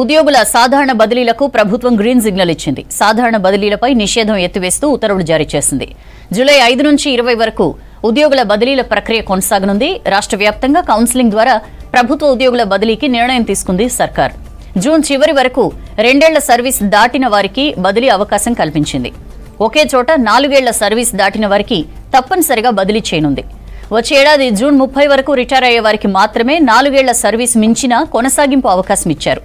ఉద్యోగుల సాధారణ బదిలీలకు ప్రభుత్వం గ్రీన్ సిగ్నల్ ఇచ్చింది. సాధారణ బదిలీలపై నిషేధం ఎత్తివేస్తూ ఉత్తర్వులు జారీ చేసింది. జూలై 5 నుంచి 20 వరకు ఉద్యోగుల బదిలీల ప్రక్రియ కొనసాగనుంది. రాష్ట్ర వ్యాప్తంగా కౌన్సిలింగ్ ద్వారా ప్రభుత్వ ఉద్యోగుల బదిలీకి నిర్ణయం తీసుకుంది సర్కార్. జూన్ చివరి వరకు 2 ఏళ్ల సర్వీస్ దాటిన వారికి బదిలీ అవకాశం కల్పించింది. ఒకే చోట 4 ఏళ్ల సర్వీస్ దాటిన వారికి తప్పనిసరిగా బదిలీ చేయనుంది. వచ్చే ఏడాది జూన్ 30 వరకు రిటైర్ అయ్యే వారికి మాత్రమే 4 ఏళ్ల సర్వీస్ మించిన కొనసాగింపు అవకాశం ఇచ్చారు.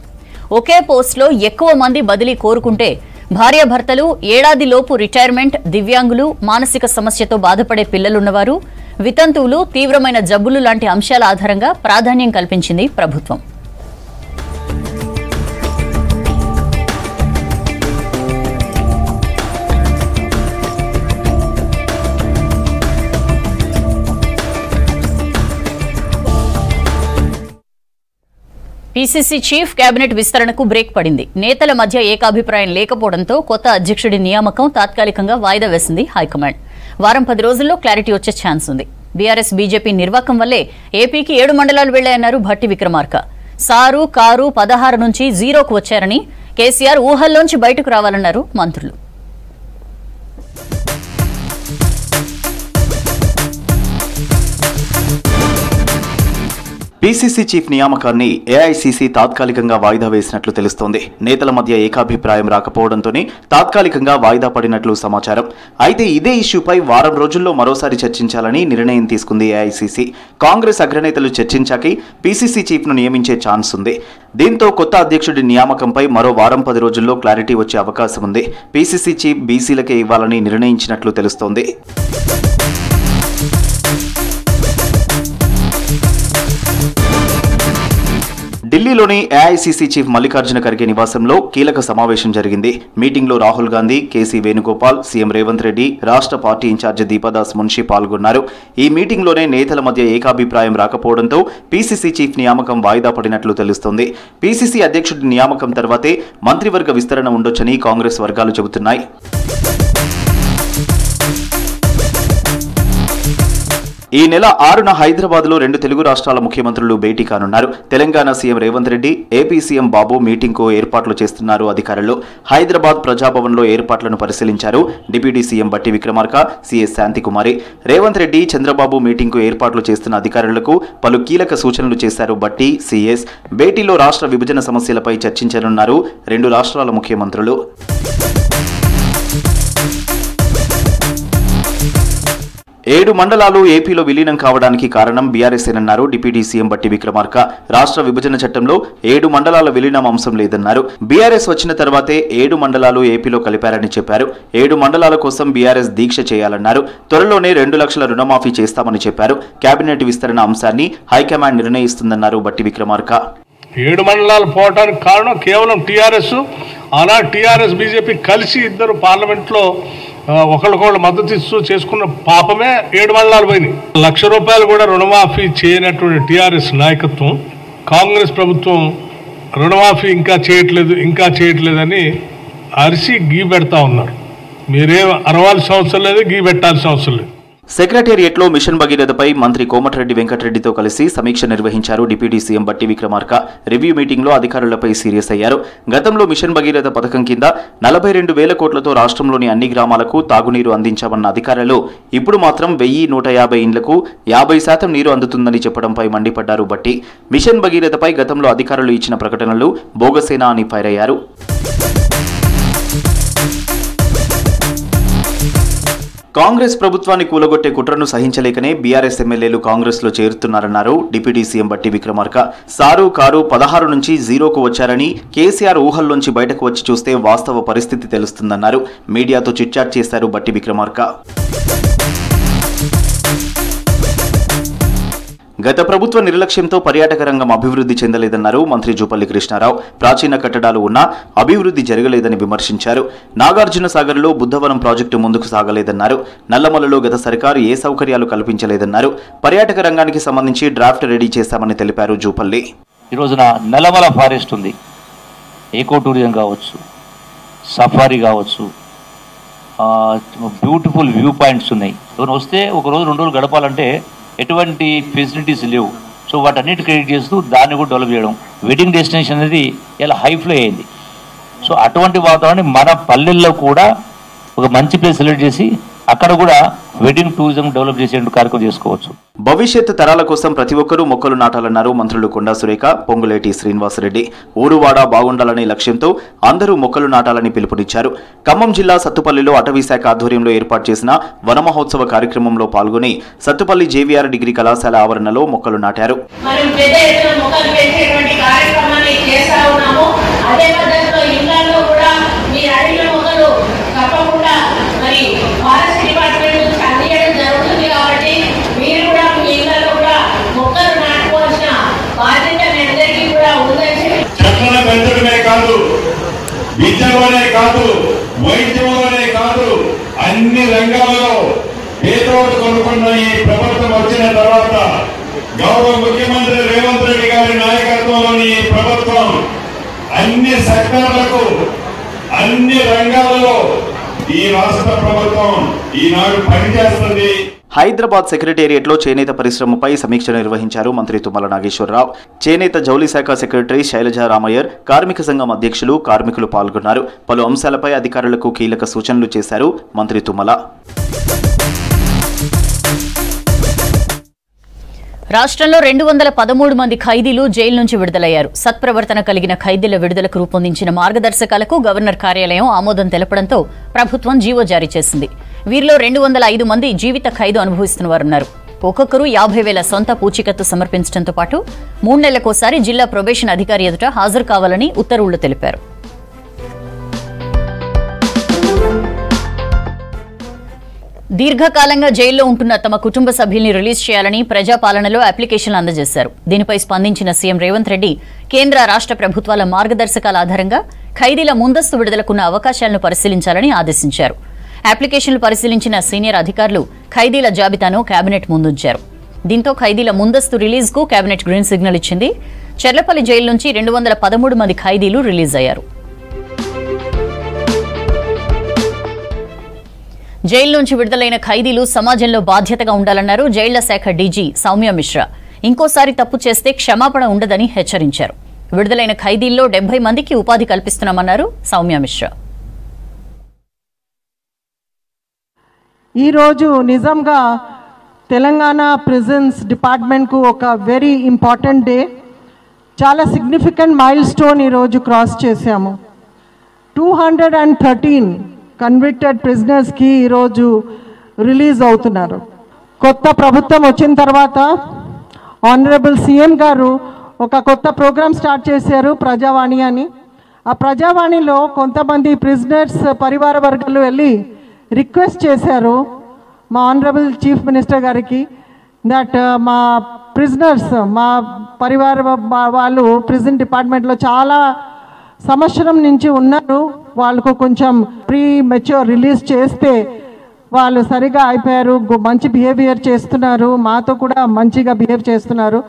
ఒకే పోస్టులో ఎక్కువ మంది బదిలీ కోరుకుంటే భార్యాభర్తలు, ఏడాదిలోపు రిటైర్మెంట్, దివ్యాంగులు, మానసిక సమస్యతో బాధపడే పిల్లలున్నవారు, వితంతువులు, తీవ్రమైన జబ్బులు లాంటి అంశాల ఆధారంగా ప్రాధాన్యం కల్పించింది ప్రభుత్వం. పీసీసీ చీఫ్ కేబినెట్ విస్తరణకు బ్రేక్ పడింది. నేతల మధ్య ఏకాభిప్రాయం లేకపోవడంతో కొత్త అధ్యక్షుడి నియామకం తాత్కాలికంగా వాయిదా వేసింది హైకమాండ్. వారం 10 రోజుల్లో క్లారిటీ వచ్చే ఛాన్స్ ఉంది. బీఆర్ఎస్ బీజేపీ నిర్వాకం వల్లే ఏపీకి 7 మండలాలు వెళ్లాయన్నారు భట్టి విక్రమార్క. సారు కారు 16 నుంచి 0కు వచ్చారని కేసీఆర్ ఊహల్లోంచి బయటకు రావాలన్నారు మంత్రులు. పీసీసీ చీఫ్ నియామకాన్ని ఏఐసీసీ తాత్కాలికంగా వాయిదా వేసినట్లు తెలుస్తోంది. నేతల మధ్య ఏకాభిప్రాయం రాకపోవడంతోనే తాత్కాలికంగా వాయిదా పడినట్లు సమాచారం. అయితే ఇదే ఇష్యూపై వారం రోజుల్లో మరోసారి చర్చించాలని నిర్ణయం తీసుకుంది ఏఐసీసీ. కాంగ్రెస్ అగ్రనేతలు చర్చించాకే పీసీసీ చీఫ్ను నియమించే ఛాన్స్ ఉంది. దీంతో కొత్త అధ్యక్షుడి నియామకంపై మరో వారం 10 రోజుల్లో క్లారిటీ వచ్చే అవకాశం ఉంది. పీసీసీ చీఫ్ బీసీలకే ఇవ్వాలని నిర్ణయించినట్లు తెలుస్తోంది. ఢిల్లీలోని ఏఐసీసీ చీఫ్ మల్లికార్జున ఖర్గే నివాసంలో కీలక సమావేశం జరిగింది. మీటింగ్లో రాహుల్ గాంధీ, కేసీ వేణుగోపాల్, సీఎం రేవంత్ రెడ్డి, రాష్ట్ర పార్టీ ఇన్ఛార్జి దీపా దాస్ మున్షి పాల్గొన్నారు. ఈ మీటింగ్లోనే నేతల మధ్య ఏకాభిప్రాయం రాకపోవడంతో పీసీసీ చీఫ్ నియామకం వాయిదా పడినట్లు తెలుస్తోంది. పీసీసీ అధ్యక్షుడి నియామకం తర్వాతే మంత్రివర్గ విస్తరణ ఉండొచ్చని కాంగ్రెస్ వర్గాలు చెబుతున్నాయి. ఈ నెల 6న హైదరాబాద్లో 2 తెలుగు రాష్ట్రాల ముఖ్యమంత్రులు భేటీ కానున్నారు. Telangana CM Revanth Reddy, AP CM Babu మీటింగ్కు ఏర్పాట్లు చేస్తున్నారు అధికారులు. హైదరాబాద్ ప్రజాభవన్లో ఏర్పాట్లను పరిశీలించారు deputy CM Bhatti Vikramarka, CS Santhi Kumari. Revanth Reddy, Chandrababu మీటింగ్కు ఏర్పాట్లు చేస్తున్న అధికారులకు పలు కీలక సూచనలు చేశారు బట్టి, సీఎస్. భేటీలో రాష్ట్ర విభజన సమస్యలపై చర్చించనున్నారు 2 రాష్ట్రాల ముఖ్యమంత్రులు. ఏడు మండలాలు ఏపీలో విలీనం కావడానికి కారణం బీఆర్ఎస్ఏనన్నారు డిప్యూటీ సీఎం బట్టి విక్రమార్క. రాష్ట్ర విభజన చట్టంలో 7 మండలాల విలీనం అంశం లేదన్నారు. బీఆర్ఎస్ వచ్చిన తర్వాతే 7 మండలాలు ఏపీలో కలిపారని చెప్పారు. 7 మండలాల కోసం బీఆర్ఎస్ దీక్ష చేయాలన్నారు. త్వరలోనే 2 లక్షల రుణమాఫీ చేస్తామని చెప్పారు. కేబినెట్ విస్తరణ అంశాన్ని హైకమాండ్ నిర్ణయిస్తుందన్నారు బట్టి విక్రమార్క. 7 మండలాలు పోవడానికి కారణం కేవలం టీఆర్ఎస్, అలా టీఆర్ఎస్ బీజేపీ కలిసి ఇద్దరు పార్లమెంట్లో ఒకళ్ళకొకళ్ళు మద్దతు ఇస్తూ చేసుకున్న పాపమే 7 మండలాలు పోయినాయి. ₹1,00,000 కూడా రుణమాఫీ చేయనటువంటి టీఆర్ఎస్ నాయకత్వం, కాంగ్రెస్ ప్రభుత్వం రుణమాఫీ ఇంకా చేయట్లేదని అరిసి గీ పెడతా ఉన్నారు. మీరేం అరవాల్సిన అవసరం లేదు, గీ పెట్టాల్సిన అవసరం లేదు. సెక్రటేరియట్లో మిషన్ భగీరథపై మంత్రి కోమటిరెడ్డి వెంకటరెడ్డితో కలిసి సమీక్ష నిర్వహించారు deputy CM Bhatti Vikramarka. Review మీటింగ్లో అధికారులపై సీరియస్ అయ్యారు. గతంలో మిషన్ భగీరథ పథకం కింద 42,000 కోట్లతో రాష్ట్రంలోని అన్ని గ్రామాలకు తాగునీరు అందించామన్న అధికారులు ఇప్పుడు మాత్రం 1,150 ఇండ్లకు 50% నీరు అందుతుందని చెప్పడంపై మండిపడ్డారు బట్టి. మిషన్ భగీరథపై గతంలో అధికారులు ఇచ్చిన ప్రకటనలు బోగసేనా అని ఫైర్ అయ్యారు. కాంగ్రెస్ ప్రభుత్వాన్ని కూలగొట్టే కుట్రను సహించలేకనే బీఆర్ఎస్ ఎమ్మెల్యేలు కాంగ్రెస్లో చేరుతున్నారన్నారు deputy CM Bhatti Vikramarka. Sir car 16 నుంచి 0కు వచ్చారని కేసీఆర్ ఊహల్లోంచి బయటకు వచ్చి చూస్తే వాస్తవ పరిస్థితి తెలుస్తుందన్నారు. మీడియాతో చిట్చాట్ చేశారు బట్టి విక్రమార్క. గత ప్రభుత్వ నిర్లక్ష్యంతో పర్యాటక రంగం అభివృద్ధి చెందలేదన్నారు మంత్రి జూపల్లి కృష్ణారావు. ప్రాచీన కట్టడాలు ఉన్నా అభివృద్ధి జరగలేదని విమర్శించారు. నాగార్జున సాగర్లో బుద్ధవనం ప్రాజెక్టు ముందుకు సాగలేదన్నారు. నల్లమలలో గత సర్కారు ఏ సౌకర్యాలు కల్పించలేదన్నారు. పర్యాటక రంగానికి సంబంధించి డ్రాఫ్ట్ రెడీ చేశామని తెలిపారు జూపల్లి. ఈ రోజున నల్లమల ఫారెస్ట్ ఉంది, ఏకో టూరిజం కావచ్చు, సఫారీ కావచ్చు, బ్యూటిఫుల్ వ్యూ పాయింట్స్ ఉన్నాయి. వస్తే ఒక రోజు 2 రోజులు గడపాలంటే ఎటువంటి ఫెసిలిటీస్ లేవు. సో వాటన్నిటి క్రియేట్ చేస్తూ దాన్ని కూడా డెవలప్ చేయడం, వెడ్డింగ్ డెస్టినేషన్ అనేది ఇలా హైఫ్లో అయింది. సో అటువంటి వాతావరణం మన పల్లెల్లో కూడా ఒక మంచి ప్లేస్ సెలెక్ట్ చేసి అక్కడ కూడా వెడ్డింగ్ టూరిజం డెవలప్ చేసే కార్యక్రమం చేసుకోవచ్చు. భవిష్యత్తు తరాల కోసం ప్రతి ఒక్కరూ మొక్కలు నాటాలన్నారు మంత్రులు కొండా సురేఖ, పొంగులేటి శ్రీనివాసరెడ్డి. ఊరువాడ బాగుండాలనే లక్ష్యంతో అందరూ మొక్కలు నాటాలని పిలుపునిచ్చారు. ఖమ్మం జిల్లా సత్తుపల్లిలో అటవీశాఖ ఆధ్వర్యంలో ఏర్పాటు చేసిన వనమహోత్సవ కార్యక్రమంలో పాల్గొని సత్తుపల్లి జేవీఆర్ డిగ్రీ కళాశాల ఆవరణలో మొక్కలు నాటారు. విద్యలోనే కాదు, వైద్యంలోనే కాదు, అన్ని రంగాల్లో పేదోడు కొనుక్కున్న ఈ ప్రభుత్వం వచ్చిన తర్వాత గౌరవ ముఖ్యమంత్రి రేవంత్ రెడ్డి గారి నాయకత్వంలోని ఈ ప్రభుత్వం అన్ని సెక్టార్లకు అన్ని రంగాలలో ఈ రాష్ట్ర ప్రభుత్వం ఈనాడు పనిచేస్తుంది. హైదరాబాద్ సెక్రటేరియట్లో చేనేత పరిశ్రమపై సమీక్ష నిర్వహించారు మంత్రి తుమ్మల నాగేశ్వరరావు. చేనేత జౌళి శాఖ సెక్రటరీ శైలజ రామయ్యర్, కార్మిక సంఘం అధ్యక్షులు, కార్మికులు పాల్గొన్నారు. పలు అంశాలపై అధికారులకు కీలక సూచనలు చేశారు మంత్రి తుమ్మల. రాష్ట్రంలో 213 మంది ఖైదీలు జైలు నుంచి విడుదలయ్యారు. సత్ప్రవర్తన కలిగిన ఖైదీల విడుదలకు రూపొందించిన మార్గదర్శకాలకు గవర్నర్ కార్యాలయం ఆమోదం తెలపడంతో ప్రభుత్వం జీవో జారీ చేసింది. వీరిలో 205 మంది జీవిత ఖైదు అనుభవిస్తున్న వారున్నారు. ఒక్కొక్కరు 50,000 సొంత పూచీకత్తు సమర్పించడంతో పాటు 3 నెలలకోసారి జిల్లా ప్రొబేషన్ అధికారి ఎదుట హాజరు కావాలని ఉత్తర్వులు తెలిపారు. దీర్ఘకాలంగా జైల్లో ఉంటున్న తమ కుటుంబ సభ్యుల్ని రిలీజ్ చేయాలని ప్రజాపాలనలో అప్లికేషన్లు అందజేశారు. దీనిపై స్పందించిన సీఎం రేవంత్ రెడ్డి కేంద్ర రాష్ట్ర ప్రభుత్వాల మార్గదర్శకాల ఆధారంగా ఖైదీల ముందస్తు విడుదలకున్న అవకాశాలను పరిశీలించాలని ఆదేశించారు. అప్లికేషన్లు పరిశీలించిన సీనియర్ అధికారులు ఖైదీల జాబితాను కేబినెట్ ముందుంచారు. దీంతో ఖైదీల ముందస్తు రిలీజ్కు కేబినెట్ గ్రీన్ సిగ్నల్ ఇచ్చింది. చెర్లపల్లి జైలు నుంచి 213 మంది ఖైదీలు రిలీజ్ అయ్యారు. జైలు నుంచి విడుదలైన ఖైదీలు సమాజంలో బాధ్యతగా ఉండాలన్నారు జైళ్ల శాఖ డీజీ సౌమ్య మిశ్రా. ఇంకోసారి తప్పు చేస్తే క్షమాపణ ఉండదని హెచ్చరించారు. విడుదలైన ఖైదీల్లో 70 మందికి ఉపాధి కల్పిస్తున్నామన్నారు సౌమ్య మిశ్రా. ఈరోజు నిజంగా తెలంగాణ ప్రిజన్స్ డిపార్ట్మెంట్కు ఒక వెరీ ఇంపార్టెంట్ డే. చాలా సిగ్నిఫికెంట్ మైల్ స్టోన్ ఈరోజు క్రాస్ చేశాము. 213 కన్విక్టెడ్ ప్రిజనర్స్కి ఈరోజు రిలీజ్ అవుతున్నారు. కొత్త ప్రభుత్వం వచ్చిన తర్వాత ఆనరబుల్ సీఎం గారు ఒక కొత్త ప్రోగ్రామ్ స్టార్ట్ చేశారు, ప్రజావాణి అని. ఆ ప్రజావాణిలో కొంతమంది ప్రిజనర్స్ పరివార వర్గాలు వెళ్ళి రిక్వెస్ట్ చేశారు మా ఆనరబుల్ చీఫ్ మినిస్టర్ గారికి, దట్ మా ప్రిజనర్స్, మా పరివార వాళ్ళు ప్రిజన్ డిపార్ట్మెంట్లో చాలా సంవత్సరం నుంచి ఉన్నారు, వాళ్ళకు కొంచెం ప్రీ మెచ్యూర్ రిలీజ్ చేస్తే వాళ్ళు సరిగా అయిపోయారు, మంచి బిహేవియర్ చేస్తున్నారు, మాతో కూడా మంచిగా బిహేవ్ చేస్తున్నారు,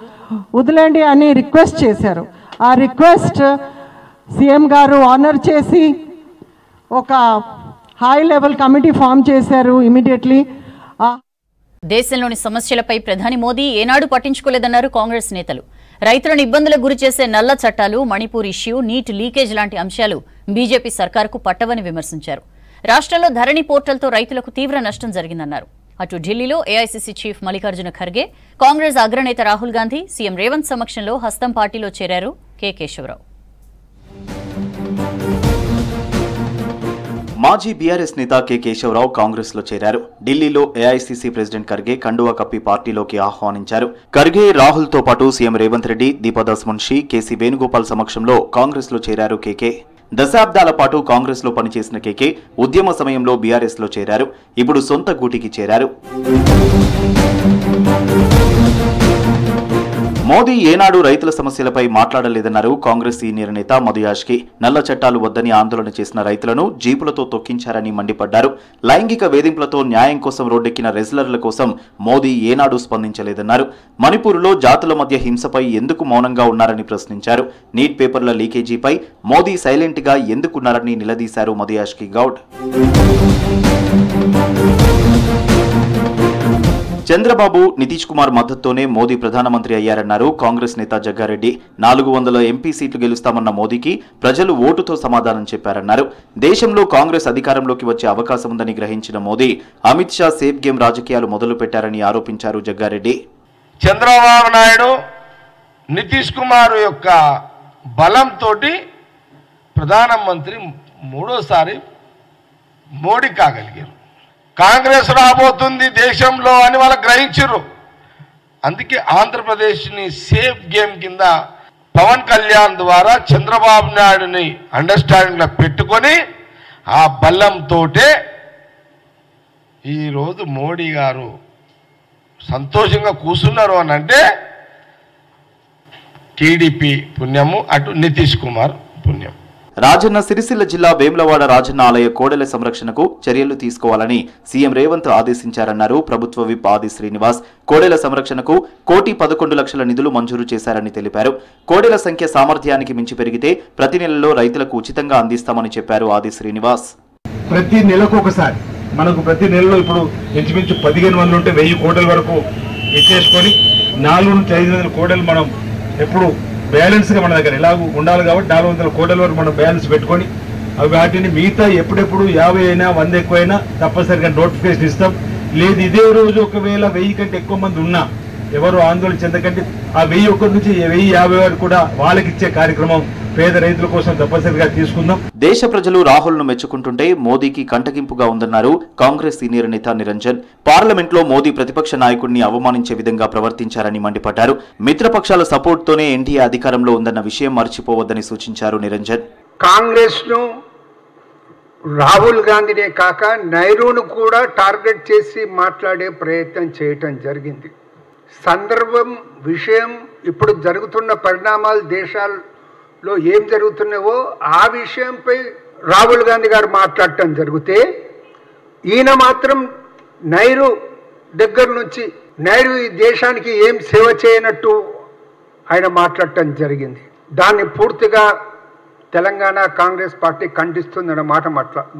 వదిలేండి అని రిక్వెస్ట్ చేశారు. ఆ రిక్వెస్ట్ సీఎం గారు ఆనర్ చేసి ఒక హై లెవెల్ కమిటీ ఫామ్ చేశారు ఇమీడియట్లీ. దేశంలోని సమస్యలపై ప్రధాని మోదీ ఏనాడు పట్టించుకోలేదన్నారు కాంగ్రెస్ నేతలు. రైతులను ఇబ్బందులకు గురి చేసే నల్ల చట్టాలు, మణిపూర్ ఇష్యూ, నీటి లీకేజ్ లాంటి అంశాలు బీజేపీ సర్కారుకు పట్టవని విమర్శించారు. రాష్ట్రంలో ధరణి పోర్టల్తో రైతులకు తీవ్ర నష్టం జరిగిందన్నారు. అటు ఢిల్లీలో ఏఐసీసీ చీఫ్ మల్లికార్జున ఖర్గే, కాంగ్రెస్ అగ్రనేత రాహుల్ గాంధీ సీఎం రేవంత్ సమక్షంలో హస్తం పార్టీలో చేరారు. కె కేశవరావు. మాజీ బీఆర్ఎస్ నేత కె కేశవరావు కాంగ్రెస్లో చేరారు. ఢిల్లీలో ఏఐసీసీ ప్రెసిడెంట్ ఖర్గే కండువా కప్పి పార్టీలోకి ఆహ్వానించారు. ఖర్గే, రాహుల్తో పాటు సీఎం రేవంత్ రెడ్డి, దీపాదాస్ మున్షి, కేసీ వేణుగోపాల్ సమక్షంలో కాంగ్రెస్లో చేరారు. కేకే దశాబ్దాల పాటు కాంగ్రెస్లో పనిచేసిన కేకే ఉద్యమ సమయంలో బీఆర్ఎస్లో చేరారు. ఇప్పుడు సొంత గూటికి చేరారు. మోదీ ఏనాడు రైతుల సమస్యలపై మాట్లాడలేదన్నారు కాంగ్రెస్ సీనియర్ నేత మధుయాష్కి. నల్ల చట్టాలు వద్దని ఆందోళన చేసిన రైతులను జీపులతో తొక్కించారని మండిపడ్డారు. లైంగిక వేధింపులతో న్యాయం కోసం రోడ్డెక్కిన రెజ్లర్ల కోసం మోదీ ఏనాడు స్పందించలేదన్నారు. మణిపూర్లో జాతుల మధ్య హింసపై ఎందుకు మౌనంగా ఉన్నారని ప్రశ్నించారు. నీట్ పేపర్ల లీకేజీపై మోదీ సైలెంట్గా ఎందుకున్నారని నిలదీశారు మధుయాష్కి గౌడ్. చంద్రబాబు, నితీష్ కుమార్ మద్దతుతోనే మోదీ ప్రధానమంత్రి అయ్యారన్నారు కాంగ్రెస్ నేత జగ్గారెడ్డి. 400 ఎంపీ సీట్లు గెలుస్తామన్న మోదీకి ప్రజలు ఓటుతో సమాధానం చెప్పారన్నారు. దేశంలో కాంగ్రెస్ అధికారంలోకి వచ్చే అవకాశం ఉందని గ్రహించిన మోదీ అమిత్ షా సేఫ్ గేమ్ రాజకీయాలు మొదలు పెట్టారని ఆరోపించారు జగ్గారెడ్డి. చంద్రబాబు నాయుడు, నితీష్ కుమార్ యొక్క బలంతో ప్రధానమంత్రి మూడోసారి మోడీ కాగలిగారు. కాంగ్రెస్ రాబోతుంది దేశంలో అని వాళ్ళు గ్రహించరు. అందుకే ఆంధ్రప్రదేశ్ని సేఫ్ గేమ్ కింద పవన్ కళ్యాణ్ ద్వారా చంద్రబాబు నాయుడుని అండర్స్టాండింగ్లో పెట్టుకొని ఆ బలంతో ఈరోజు మోడీ గారు సంతోషంగా కూర్చున్నారు అని అంటే టీడీపీ పుణ్యము, అటు నితీష్ కుమార్ పుణ్యం. రాజన్న సిరిసిల్ల జిల్లా వేములవాడ రాజన్న ఆలయ కోడెల సంరక్షణకు చర్యలు తీసుకోవాలని సీఎం రేవంత్ ఆదేశించారన్నారు ప్రభుత్వ విప్ ఆది శ్రీనివాస్. కోడెల సంరక్షణకు 1,11,00,000 నిధులు మంజూరు చేశారని తెలిపారు. కోడెల సంఖ్య సామర్థ్యానికి మించి పెరిగితే ప్రతి నెలలో రైతులకు ఉచితంగా అందిస్తామని చెప్పారు ఆది శ్రీనివాస్. ప్రతి నెలకు ఒకసారి మనకు ప్రతి నెలలో ఇప్పుడు ఇంచుమించు 15 ఉంటే 1000 కోట్ల వరకు ఇచ్చేసుకొని 400-500 కోడలు మనం ఎప్పుడు బ్యాలెన్స్గా మన దగ్గర ఎలాగూ ఉండాలి కాబట్టి 400 కోట్ల వరకు మనం బ్యాలెన్స్ పెట్టుకొని అవి వాటిని మిగతా ఎప్పుడెప్పుడు 50 అయినా 100 ఎక్కువైనా తప్పనిసరిగా నోటిఫికేషన్ ఇస్తాం. లేదు ఇదే రోజు ఒకవేళ 1000 కంటే ఎక్కువ మంది ఉన్నా ఎవరు ఆందోళన చెందకండి. ఆ 1000 నుంచి 1050 వరకు కూడా వాళ్ళకిచ్చే కార్యక్రమం పేద రైతుల కోసం తప్పనిసరిగా తీసుకుందాం. దేశ ప్రజలు రాహుల్ ను మెచ్చుకుంటుంటే మోదీకి కంటకింపుగా ఉందన్నారు కాంగ్రెస్ సీనియర్ నేత నిరంజన్. పార్లమెంట్ లో మోదీ ప్రతిపక్ష నాయకుడిని అవమానించే విధంగా ప్రవర్తించారని మండిపడ్డారు. మిత్రపక్షాల సపోర్ట్ తోనే ఎన్డీఏ అధికారంలో ఉందన్న విషయం మర్చిపోవద్దని సూచించారు నిరంజన్. కాంగ్రెస్ ను, రాహుల్ గాంధీనే కాక నెహ్రూను కూడా టార్గెట్ చేసి మాట్లాడే ప్రయత్నం చేయటం జరిగింది. సందర్భం, విషయం, ఇప్పుడు జరుగుతున్న పరిణామాలు, దేశాల్లో ఏం జరుగుతున్నావో ఆ విషయంపై రాహుల్ గాంధీ గారు మాట్లాడటం జరిగితే, ఈయన మాత్రం నెహ్రూ దగ్గర నుంచి నెహ్రూ ఈ దేశానికి ఏం సేవ చేయనట్టు ఆయన మాట్లాడటం జరిగింది. దాన్ని పూర్తిగా తెలంగాణ కాంగ్రెస్ పార్టీ ఖండిస్తుందన్న మాట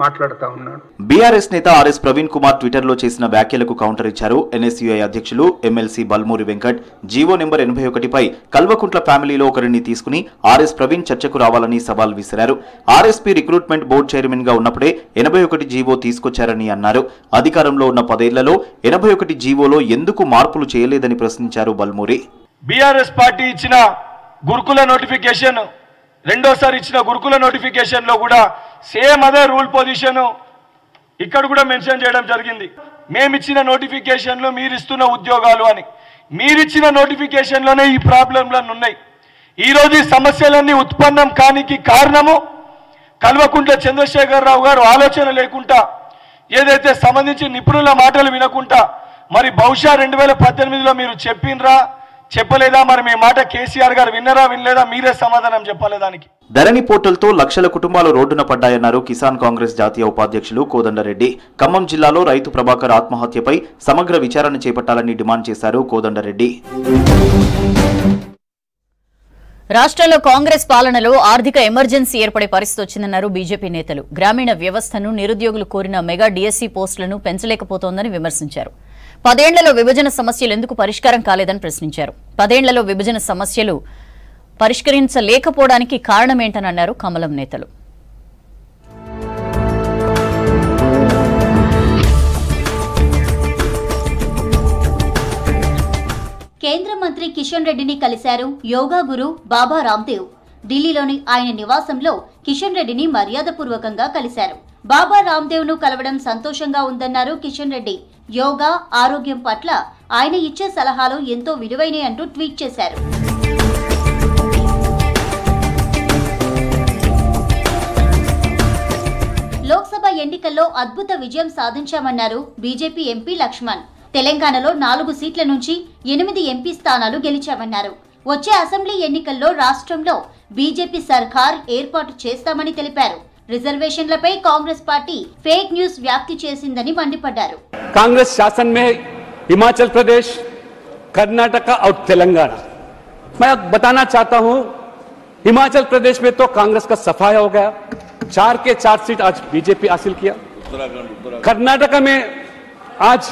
మాట్లాడుతా ఉన్నాడు. బీఆర్ఎస్ నేత ఆర్ఎస్ ప్రవీణ్ కుమార్ ట్విట్టర్ లో చేసిన వ్యాఖ్యలకు కౌంటర్ ఇచ్చారు ఎన్ఎస్యుఐ అధ్యక్షులు MLC Balmuri Venkat. GO number 81పై కల్వకుంట్ల ఫ్యామిలీలో ఒకరిని తీసుకుని ఆర్ఎస్ ప్రవీణ్ చర్చకు రావాలని సవాల్ విసిరారు. ఆర్ఎస్పీ రిక్రూట్మెంట్ బోర్డు చైర్మన్ గా ఉన్నప్పుడే 81 జీవో తీసుకొచ్చారని అన్నారు. అధికారంలో ఉన్న 10 ఏళ్లలో 81 జీవోలో ఎందుకు మార్పులు చేయలేదని ప్రశ్నించారు బల్మూరి. బీఆర్ఎస్ పార్టీ ఇచ్చిన గురుకుల నోటిఫికేషన్, రెండోసారి ఇచ్చిన గురుకుల నోటిఫికేషన్లో కూడా సేమ్ అదే రూల్ పొజిషను ఇక్కడ కూడా మెన్షన్ చేయడం జరిగింది. మేమిచ్చిన నోటిఫికేషన్లో మీరిస్తున్న ఉద్యోగాలు అని, మీరిచ్చిన నోటిఫికేషన్లోనే ఈ ప్రాబ్లంలన్నీ ఉన్నాయి. ఈరోజు ఈ సమస్యలన్నీ ఉత్పన్నం కానికి కారణము కల్వకుంట్ల చంద్రశేఖర్ రావు గారు ఆలోచన లేకుండా, ఏదైతే సంబంధించి నిపుణుల మాటలు వినకుండా, మరి బహుశా 2018లో మీరు చెప్పినరా చెప్పలేదా, మరి మీ మాట కేసీఆర్ గారు విన్నరా వినలేదా, మీరే సమాధానం చెప్పాలి దానికి. ధరణి పోర్టల్తో లక్షల కుటుంబాలు రోడ్డున పడ్డాయన్నారు కిసాన్ కాంగ్రెస్ జాతీయ ఉపాధ్యక్షులు కోదండరెడ్డి. ఖమ్మం జిల్లాలో రైతు ప్రభాకర్ ఆత్మహత్యపై సమగ్ర విచారణ చేపట్టాలని డిమాండ్ చేశారు కోదండరెడ్డి. రాష్ట్రంలో కాంగ్రెస్ పాలనలో ఆర్థిక ఎమర్జెన్సీ ఏర్పడే పరిస్థితి వచ్చిందన్నారు బీజేపీ నేతలు. గ్రామీణ వ్యవస్థను, నిరుద్యోగులు కోరిన మెగా డిఎస్సీ పోస్టులను పెంచలేకపోతోందని విమర్శించారు. 10 ఏళ్లలో విభజన సమస్యలు ఎందుకు పరిష్కారం కాలేదని ప్రశ్నించారు. 10 ఏళ్లలో విభజన సమస్యలు పరిష్కరించలేకపోవడానికి కారణమేంటని అన్నారు కమలం నేతలు. కేంద్ర మంత్రి కిషన్ రెడ్డిని కలిశారు యోగా గురు బాబా రామ్దేవ్. ఢిల్లీలోని ఆయన నివాసంలో కిషన్ రెడ్డిని మర్యాదపూర్వకంగా కలిశారు. బాబా రామ్దేవ్ ను కలవడం సంతోషంగా ఉందన్నారు కిషన్ రెడ్డి. యోగా, ఆరోగ్యం పట్ల ఆయన ఇచ్చే సలహాలు ఎంతో విలువైనవి అంటూ ట్వీట్ చేశారు. లోక్సభ ఎన్నికల్లో అద్భుత విజయం సాధించామన్నారు బీజేపీ ఎంపీ లక్ష్మణ్. తెలంగాణలో 4 సీట్ల నుంచి 8 ఎంపీ స్థానాలు గెలిచామన్నారు. వచ్చే అసెంబ్లీ ఎన్నికల్లో రాష్ట్రంలో బీజేపీ సర్కార్ ఏర్పాటు చేస్తామని తెలిపారు. రిజర్వేషన్లపై కాంగ్రెస్ పార్టీ ఫేక్ న్యూస్ వ్యాప్తి చేసిందని మండిపడ్డారు. కాంగ్రెస్ శాసన్ మే హిమాచల్ ప్రదేశ్, కర్ణాటక और तेलंगाना. मैं बताना चाहता हूं, हिमाचल प्रदेश में तो कांग्रेस का सफाया हो गया, 4 के 4 सीट आज बीजेपी हासिल किया. कर्नाटक में आज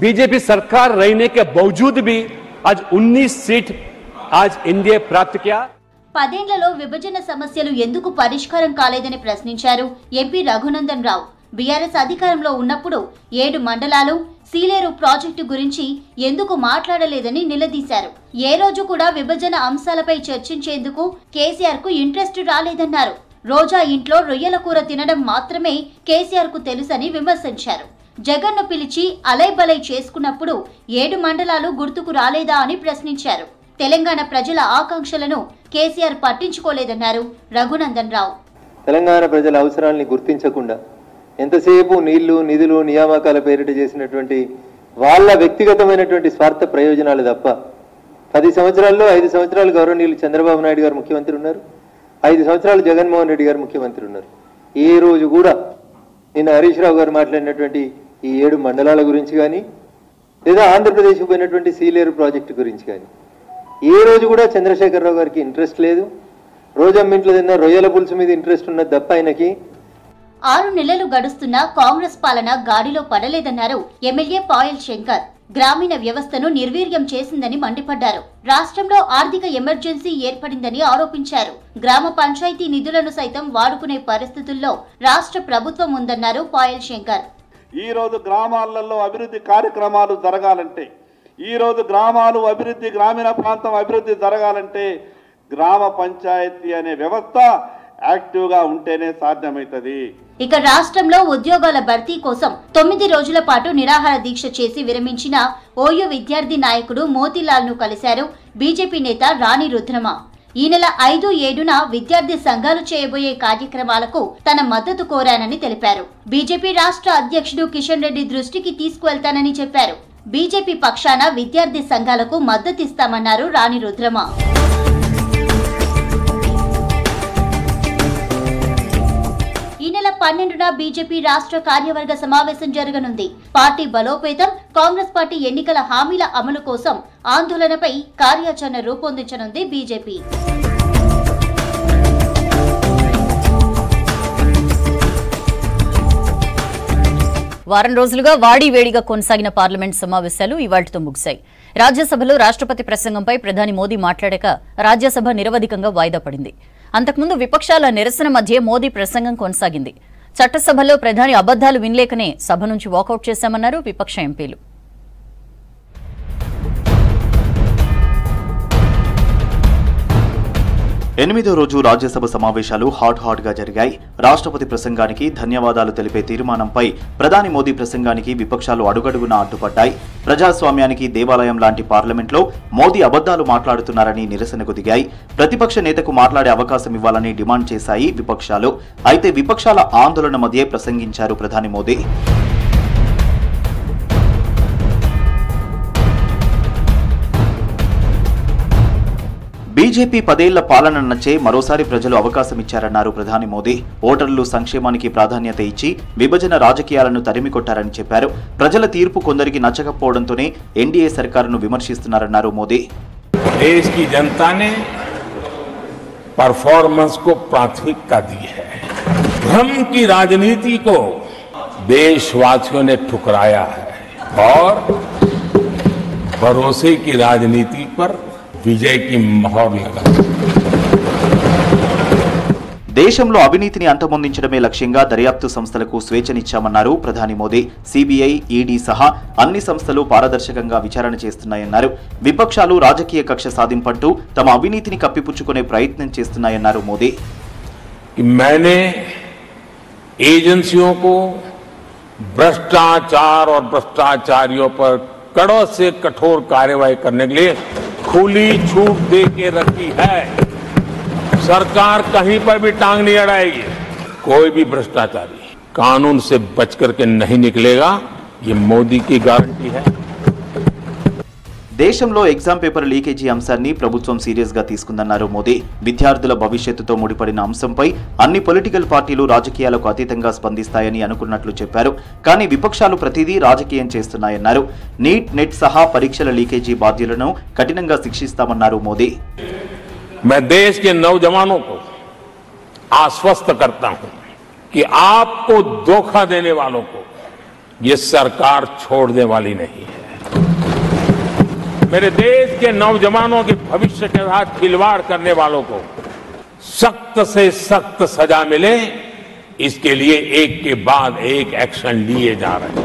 बीजेपी सरकार रहने के बावजूद भी आज 19 सीट आज एनडीए प्राप्त किया। పదేండ్లలో విభజన సమస్యలు ఎందుకు పరిష్కారం కాలేదని ప్రశ్నించారు ఎంపీ రఘునందన్ రావు. బీఆర్ఎస్ అధికారంలో ఉన్నప్పుడు 7 మండలాలు సీలేరు ప్రాజెక్టు గురించి ఎందుకు మాట్లాడలేదని నిలదీశారు. ఏ రోజు కూడా విభజన అంశాలపై చర్చించేందుకు కేసీఆర్ కు ఇంట్రెస్ట్ రాలేదన్నారు. రోజా ఇంట్లో రొయ్యల కూర తినడం మాత్రమే కేసీఆర్ కు తెలుసని విమర్శించారు. జగన్ను పిలిచి అలైబలై చేసుకున్నప్పుడు 7 మండలాలు గుర్తుకు రాలేదా అని ప్రశ్నించారు. తెలంగాణ ప్రజల ఆకాంక్షలను కేసీఆర్ పట్టించుకోలేదన్నారు రఘునందన్ రావు. తెలంగాణ ప్రజల అవసరాలని గుర్తించకుండా ఎంతసేపు నీళ్లు నిధులు నియామకాల పేరిట చేసినటువంటి వాళ్ళ వ్యక్తిగతమైనటువంటి స్వార్థ ప్రయోజనాలు తప్ప 10 సంవత్సరాల్లో 5 సంవత్సరాలు గౌరవనీయులు చంద్రబాబు నాయుడు గారు ముఖ్యమంత్రి ఉన్నారు, 5 సంవత్సరాలు జగన్మోహన్ రెడ్డి గారు ముఖ్యమంత్రి ఉన్నారు. ఏ రోజు కూడా నిన్న హరీష్ రావు గారు మాట్లాడినటువంటి ఈ 7 మండలాల గురించి కానీ లేదా ఆంధ్రప్రదేశ్కి పోయినటువంటి సీలేరు ప్రాజెక్టు గురించి కానీ ఏ రోజు కూడా చంద్రశేఖరరావు గారికి ఇంట్రెస్ట్ లేదు. రోజమ్మింట్లో తిన్న రొయ్యల పులుసు మీద ఇంట్రెస్ట్ ఉన్నది తప్ప ఆయనకి. 6 నెలలు గడుస్తున్నా కాంగ్రెస్ పాలన గాడిలో పడలేదన్నారు ఎమ్మెల్యే పాయల్ శంకర్. గ్రామీణ వ్యవస్థను నిర్వీర్యం చేసిందని మండిపడ్డారు. రాష్ట్రంలో ఆర్థిక ఎమర్జెన్సీ ఏర్పడిందని ఆరోపించారు. గ్రామ పంచాయతీ నిధులను సైతం వాడుకునే పరిస్థితుల్లో రాష్ట్ర ప్రభుత్వం ఉందన్నారు పాయల్ శంకర్. ఈ రోజు గ్రామాలలో అభివృద్ధి కార్యక్రమాలు జరగాలంటే, ఈరోజు గ్రామాలు అభివృద్ధి, గ్రామీణ ప్రాంతం అభివృద్ధి జరగాలంటే గ్రామ పంచాయతీ అనే వ్యవస్థ యాక్టివ్గా ఉంటేనే సాధ్యమవుతుంది. ఇక రాష్ట్రంలో ఉద్యోగాల భర్తీ కోసం 9 రోజుల పాటు నిరాహార దీక్ష చేసి విరమించిన ఓయూ విద్యార్థి నాయకుడు మోతీలాల్ ను కలిశారు బీజేపీ నేత రాణి రుద్రమ. ఈ నెల 5, 7న విద్యార్థి సంఘాలు చేయబోయే కార్యక్రమాలకు తన మద్దతు కోరానని తెలిపారు. బీజేపీ రాష్ట్ర అధ్యక్షుడు కిషన్ రెడ్డి దృష్టికి తీసుకువెళ్తానని చెప్పారు. బీజేపీ పక్షాన విద్యార్థి సంఘాలకు మద్దతిస్తామన్నారు రాణి రుద్రమ. ఈ నెల 12న బీజేపీ రాష్ట్ర కార్యవర్గ సమావేశం జరగనుంది. పార్టీ బలోపేతం, కాంగ్రెస్ పార్టీ ఎన్నికల హామీల అమలు కోసం ఆందోళనపై కార్యాచరణ రూపొందించనుంది బీజేపీ. వారం రోజులుగా వాడి వేడిగా కొనసాగిన పార్లమెంట్ సమావేశాలు ఇవాళ్లతో ముగిశాయి. రాజ్యసభలో రాష్ట్రపతి ప్రసంగంపై ప్రధాని మోదీ మాట్లాడాక రాజ్యసభ నిరవధికంగా వాయిదా పడింది. అంతకుముందు విపక్షాల నిరసన మధ్య మోదీ ప్రసంగం కొనసాగింది. చట్టసభలో ప్రధాని అబద్దాలు వినలేకనే సభ నుంచి వాకౌట్ చేశామన్నారు విపక్ష ఎంపీలు. ఎనిమిదో రోజు రాజ్యసభ సమావేశాలు హాట్గా జరిగాయి. రాష్ట్రపతి ప్రసంగానికి ధన్యవాదాలు తెలిపే తీర్మానంపై ప్రధాని మోదీ ప్రసంగానికి విపక్షాలు అడుగడుగునా అడ్డుపడ్డాయి. ప్రజాస్వామ్యానికి దేవాలయం లాంటి పార్లమెంట్లో మోదీ అబద్దాలు మాట్లాడుతున్నారని నిరసనకు దిగాయి. ప్రతిపక్ష నేతకు మాట్లాడే అవకాశం ఇవ్వాలని డిమాండ్ చేశాయి విపక్షాలు. అయితే విపక్షాల ఆందోళన మధ్యే ప్రసంగించారు ప్రధాని మోదీ. బీజేపీ 10 ఏళ్ల పాలన నచ్చే మరోసారి ప్రజలు అవకాశమిచ్చారన్నారు ప్రధాని మోదీ. ఓటర్లు సంక్షేమానికి ప్రాధాన్యత ఇచ్చి విభజన రాజకీయాలను తరిమికొట్టారని చెప్పారు. ప్రజల తీర్పు కొందరికి నచ్చకపోవడంతోనే ఎన్డీఏ సర్కారును విమర్శిస్తున్నారన్నారు మోదీ. దేశ్ కి జనతా నే పర్ఫార్మెన్స్ కో ప్రాథమికత ది హై. భ్రమ్ కి రాజనీతి కో దేశవాసియోं ने ठुकराया है और भरोसे की राजनीति पर విజయ్ కి మహోర్ లగా. దేశంలో అవినీతిని అంతమొందించడమే లక్ష్యంగా దర్యాప్తు సంస్థలకు స్వేచ్ఛనిచ్చామన్నారు ప్రధాని మోదీ. సిబిఐ, ఈడీ సహా అన్ని సంస్థలు పారదర్శకంగా విచారణ చేస్తున్నాయన్నారు. విపక్షాలు రాజకీయ కక్ష సాధింపంటూ తమ అవినీతిని కప్పిపుచ్చుకునే ప్రయత్నం చేస్తున్నాయన్నారు మోదీ. మైనే ఏజెన్సీయో కో భ్రష్టాచార్ ఔర్ భ్రష్టాచారియో పర్ కడో సే కఠోర్ కార్యవాహీ కర్నే కే లియే खुली छूट दे के रखी है। सरकार कहीं पर भी टांग नहीं अड़ाएगी। कोई भी भ्रष्टाचारी कानून से बच करके नहीं निकलेगा, ये मोदी की गारंटी है। దేశంలో ఎగ్జామ్ పేపర్ లీకేజీ అంశాన్ని ప్రభుత్వం సీరియస్గా తీసుకుందన్నారు మోదీ. విద్యార్థుల భవిష్యత్తుతో ముడిపడిన అంశంపై అన్ని పొలిటికల్ పార్టీలు రాజకీయాలకు అతీతంగా స్పందిస్తాయని అనుకున్నట్లు చెప్పారు. కానీ విపక్షాలు ప్రతిదీ రాజకీయం చేస్తున్నాయన్నారు. నీట్, నెట్ సహా పరీక్షల లీకేజీ బాధ్యులను కఠినంగా శిక్షిస్తామన్నారు మోదీ. मैं देश के नौजवानों को आश्वस्त करता हूं कि आपको धोखा देने वालों को ये सरकार छोड़ने वाली नहीं है। मेरे देश के नौजवानों के भविष्य के साथ खिलवाड़ करने वालों को सख्त से सख्त सजा मिले, इसके लिए एक के बाद एक एक्शन लिए जा रहे हैं।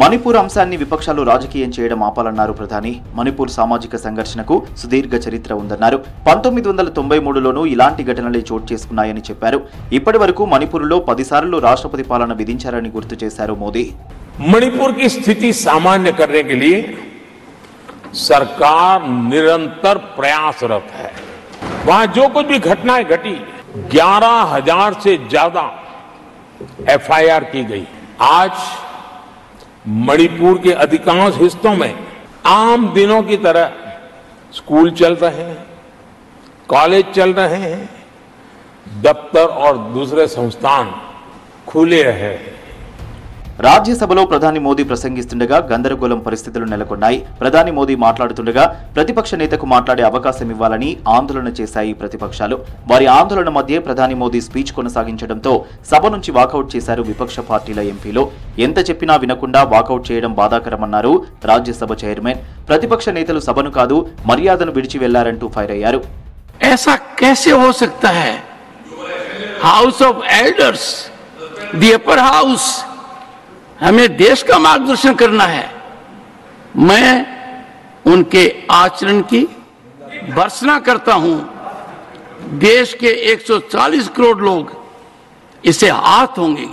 మణిపూర్ అంశాన్ని విపక్షాలు రాజకీయం చేయడం ఆపాలన్నారు ప్రధాని. మణిపూర్ సామాజిక సంఘర్షణకు సుదీర్ఘ చరిత్ర ఉందన్నారు. 1993లోనూ ఇలాంటి ఘటనలే చోటు చేసుకున్నాయని చెప్పారు. ఇప్పటి వరకు మణిపూర్లో 10 సార్లు రాష్ట్రపతి పాలన విధించారని గుర్తు చేశారు మోదీ. మణిపూర్ కి స్థితి సామాన్య కర్నే కే లియే సర్కార్ నిరంతర్ ప్రయాసరత్ హై. వహా జో కుచ్ భీ ఘటనాయే ఘటీ 11,000 సే జ్యాదా FIR కీ గయి. ఆజ్ मणिपुर के अधिकांश हिस्सों में आम दिनों की तरह स्कूल चल रहे हैं, कॉलेज चल रहे हैं, दफ्तर और दूसरे संस्थान खुले रहे हैं. రాజ్యసభలో ప్రధాని మోదీ ప్రసంగిస్తుండగా గందరగోళం పరిస్థితులు నెలకొన్నాయి. ప్రధాని మోదీ మాట్లాడుతుండగా ప్రతిపక్ష నేతకు మాట్లాడే అవకాశం ఇవ్వాలని ఆందోళన చేశాయి ప్రతిపక్షాలు. వారి ఆందోళన మధ్య ప్రధాని మోదీ స్పీచ్ కొనసాగించడంతో సభ నుంచి వాకౌట్ చేశారు విపక్ష పార్టీల ఎంపీలు. ఎంత చెప్పినా వినకుండా వాకౌట్ చేయడం బాధాకరమన్నారు రాజ్యసభ చైర్మన్. ప్రతిపక్ష నేతలు సభను కాదు మర్యాదను విడిచి వెళ్లారంటూ ఫైర్ అయ్యారు. हमें देश का मार्गदर्शन करना है. मैं उनके आचरण की भर्त्सना करता हूं. देश के 140 करोड़ लोग इसे हाथ होंगे.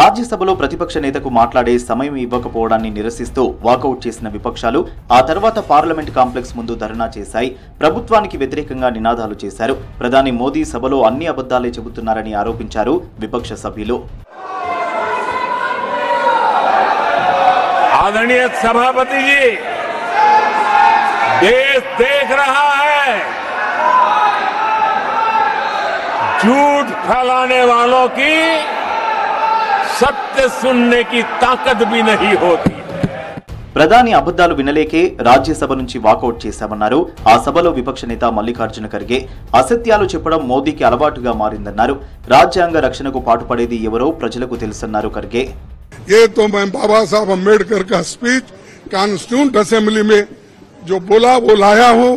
రాజ్యసభలో ప్రతిపక్ష నేతకు మాట్లాడే సమయం ఇవ్వకపోవడాన్ని నిరసిస్తూ వాకౌట్ చేసిన విపక్షాలు ఆ తర్వాత పార్లమెంట్ కాంప్లెక్స్ ముందు ధర్నా చేశాయి. ప్రభుత్వానికి వ్యతిరేకంగా నినాదాలు చేశారు. ప్రధాని మోదీ సభలో అన్ని అబద్ధాలే చెబుతున్నారని ఆరోపించారు విపక్ష సభ్యులు. आदरणीय सभापति जी, देश देख रहा है झूठ फैलाने वालों की सत्य सुनने की ताकत भी नहीं होती. ప్రధాని అబద్దాలు వినలేకే రాజ్యసభ నుంచి వాకౌట్ చేశామన్నారు ఆ సభలో విపక్ష నేత మల్లికార్జున ఖర్గే. అసత్యాలు చెప్పడం మోదీకి అలవాటుగా మారిందన్నారు. రాజ్యాంగ రక్షణకు పాటుపడేది ఎవరో ప్రజలకు తెలుసన్నారు ఖర్గే. ये तो मैं बाबा साहब अम्बेडकर का स्पीच कॉन्स्टिट्यूंट असेंबली में जो बोला वो लाया हूँ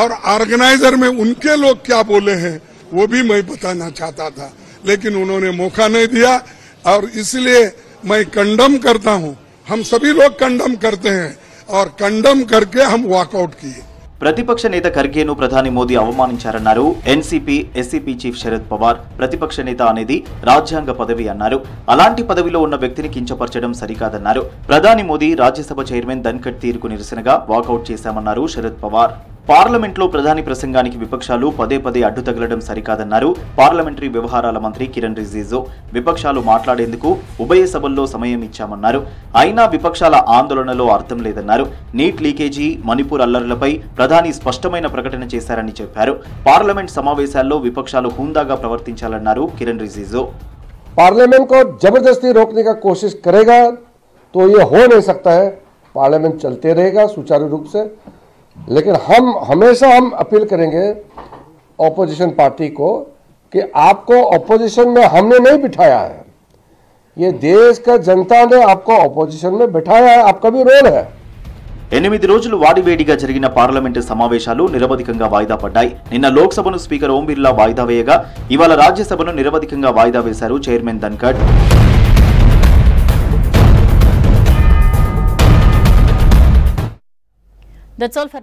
और ऑर्गेनाइजर में उनके लोग क्या बोले हैं वो भी मैं बताना चाहता था, लेकिन उन्होंने मौका नहीं दिया और इसलिए मैं कंडम करता हूँ. हम सभी लोग कंडम करते हैं और कंडम करके हम वॉकआउट किए. ప్రతిపక్ష నేత ఖర్గేను ప్రధాని మోదీ అవమానించారన్నారు NCP SCP chief Sharad Pawar. ప్రతిపక్ష నేత అనేది రాజ్యాంగ పదవి అన్నారు. అలాంటి పదవిలో ఉన్న వ్యక్తిని కించపరచడం సరికాదన్నారు. ప్రధాని మోదీ రాజ్యసభ చైర్మన్ ధన్కడ్ తీరుకు నిరసనగా వాకౌట్ చేశామన్నారు శరద్ పవార్. పార్లమెంట్లో ప్రధాని ప్రసంగానికి విపక్షాలు పదే పదే అడ్డు తగలడం సరికాదన్నారు పార్లమెంటరీ వ్యవహారాల మంత్రి కిరణ్ రిజిజు. విపక్షాలు మాట్లాడేందుకు ఉభయ సభల్లో సమయం ఇచ్చామన్నారు. అయినా విపక్షాల ఆందోళనలో అర్థం లేదన్నారు. నీట్ లీకేజీ, మణిపూర్ అల్లర్లపై ప్రధాని స్పష్టమైన ప్రకటన చేశారని చెప్పారు. పార్లమెంట్ సమావేశాల్లో విపక్షాలు హుందాగా ప్రవర్తించాలన్నారు కిరణ్ రిజిజు. పార్లమెంట్ కో జబర్దస్తి రోక్నే కా కోషిష్ కరేగా తో యే హో నహీ సక్తా హై. పార్లమెంట్ చల్తే రహేగా సుచారు రూప్ సే. लेकिन हम हमेशा हम अपील करेंगे ऑपोजिशन पार्टी को कि आपको ऑपोजिशन में हमने नहीं बिठाया है, ये देश का जनता ने आपको ऑपोजिशन में बिठाया है, आपका भी रोल है. 8 రోజులు వాడివేడిగా జరిగిన పార్లమెంటు సమావేశాలు నిరవధికంగా వాయిదా పడ్డాయి. నిన్న లోక్సభను స్పీకర్ ఓం బిర్లా వాయిదా వేయగా ఇవాళ రాజ్యసభను నిరవధికంగా వాయిదా వేశారు chairman Dhankhar. That's all for